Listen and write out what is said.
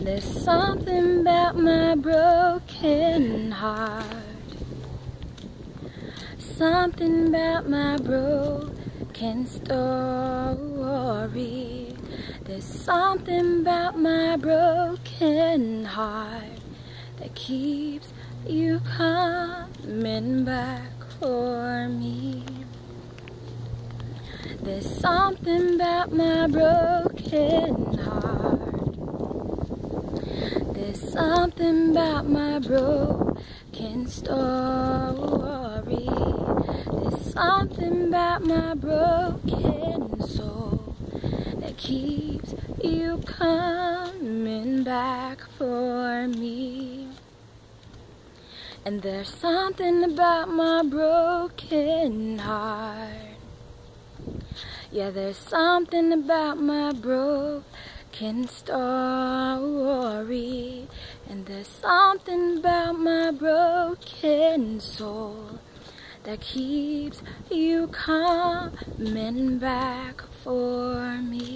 There's something about my broken heart, something about my broken story. There's something about my broken heart that keeps you coming back for me. There's something about my broken heart. There's something about my broken story. There's something about my broken soul that keeps you coming back for me. And there's something about my broken heart. Yeah, there's something about my broken story. And there's something about my broken soul that keeps you coming back for me.